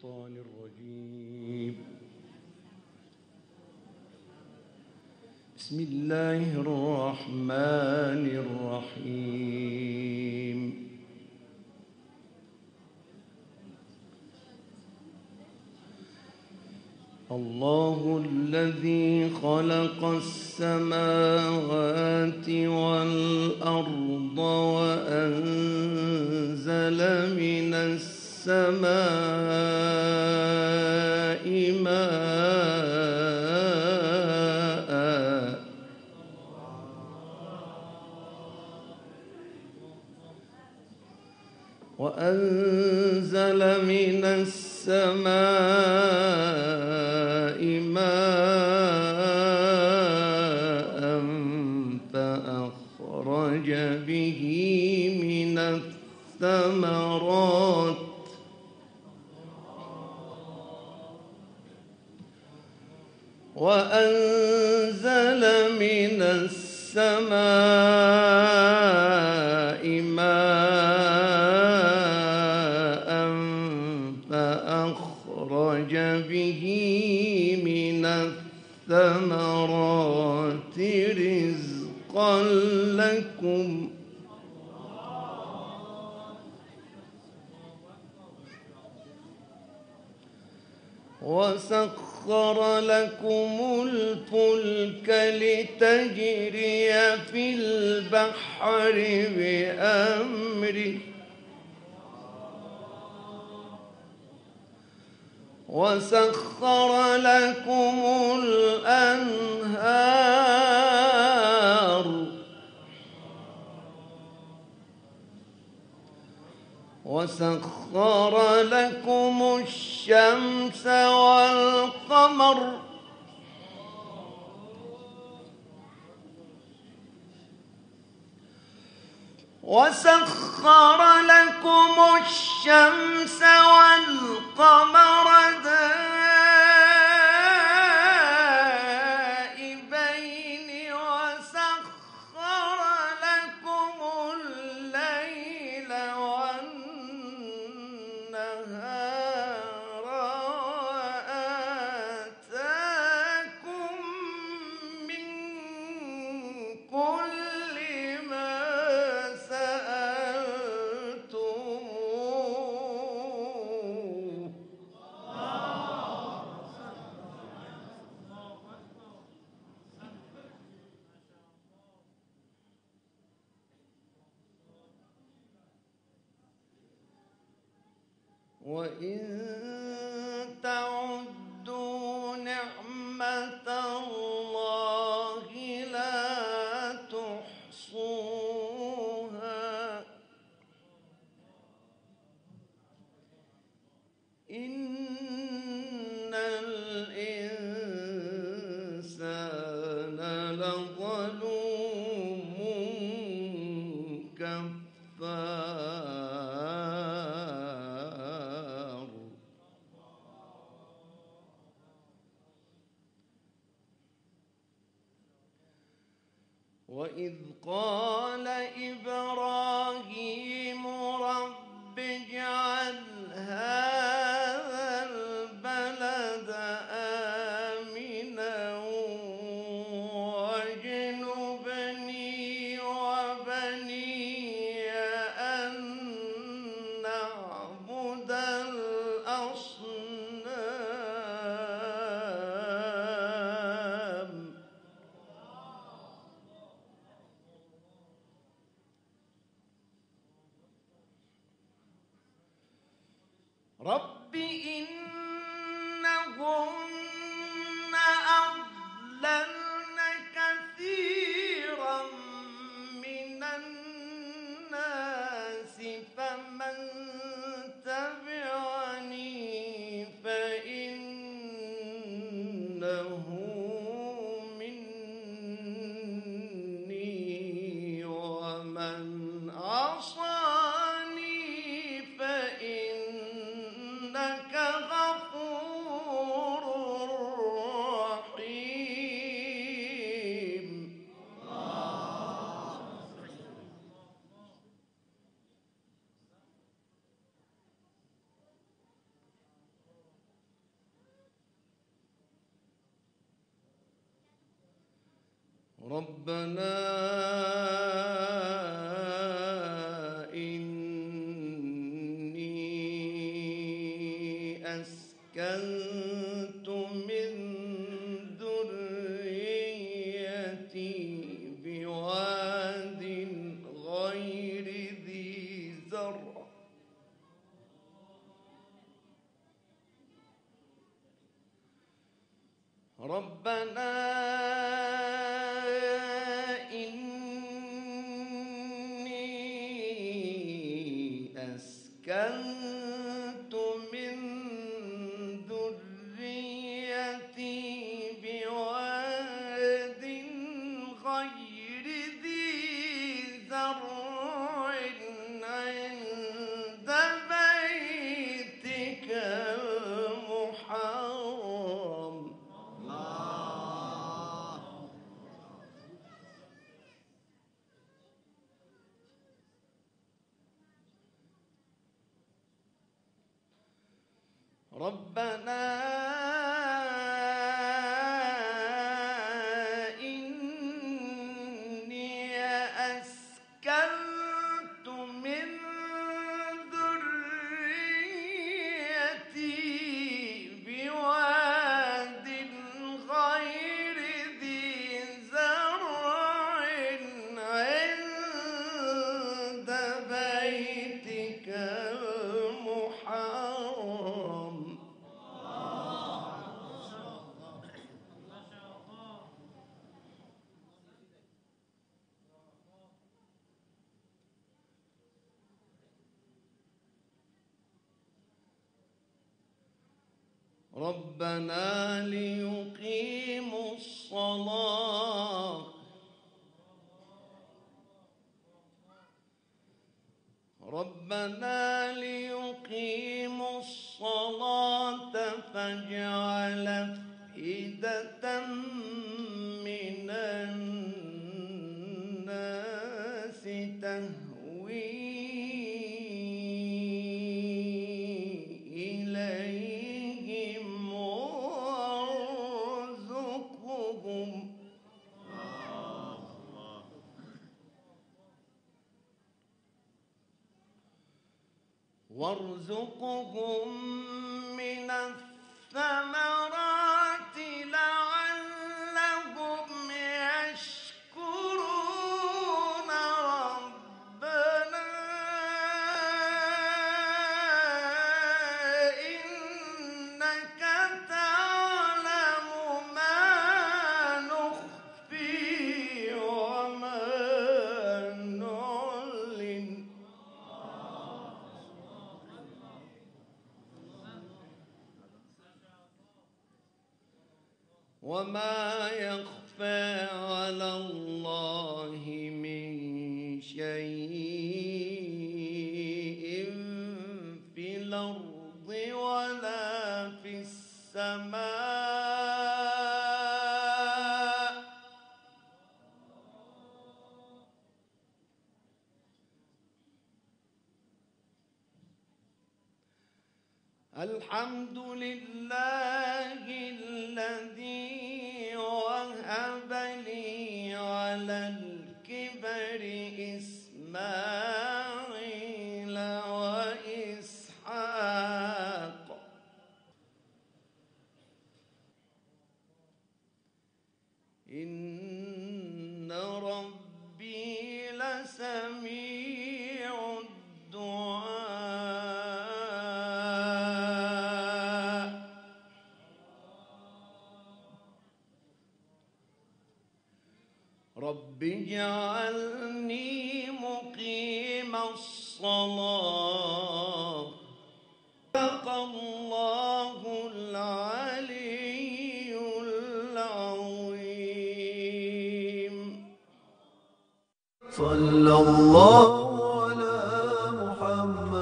الشيطان الرجيم. بسم الله الرحمن الرحيم. الله الذي خلق السماوات والأرض وأنزل من السماء ماء فأخرج به من الثمرات وأنزل من السماء ماء فأخرج به من الثمرات رزقا لكم وسخر لكم الفلك لتجري في البحر بأمره وسخر لكم الأنهار وسخر لكم الشمس والقمر دائبين وسخر لكم الليل والنهار وآتاكم من كل وَإِن تَعُدُّوا نِعْمَةَ اللَّهِ لَا تُحْصُوهَا إِنَّ الْإِنسَانَ لَظَلُومٌ كَفَّارٌ. وَإِذْ قَالَ إِبْرَاهِيمُ رَبِّ اجْعَلْ هَٰذَا الْبَلَدَ آمِنًا وَاجْنُبْنِي وَبَنِي أَن نَّعْبُدَ الْأَصْنَامَ. رب إنهن أضللن كثيرا من الناس فمن تبعني فإنه مني ومن عصاني غفور رحيم. ربنا إني أسكنت من ذريتي بواد غير ذي زرع ربنا إني أسكنت من ذريتي بواد غير ذي زرع عند بيتك المحرم ربنا إني أسكنت من ذريتي بواد غير ذي زرع عند بيتك المحرم ربنا ليقيموا الصلاة فاجعل أفئدة من الناس تهوي إليهم وارزقهم من الثمرات لعلهم يشكرون ربنا إنك تعلم ما نخفي وما نعلن وما يخفى على الله من شيء في الأرض ولا في السماء الحمد لله الذي وهب لي على الكبر إسماعيل وإسحاق إن ربي لسميع الدعاء رب اجعلني مقيم الصلاة صدق الله العلي العظيم.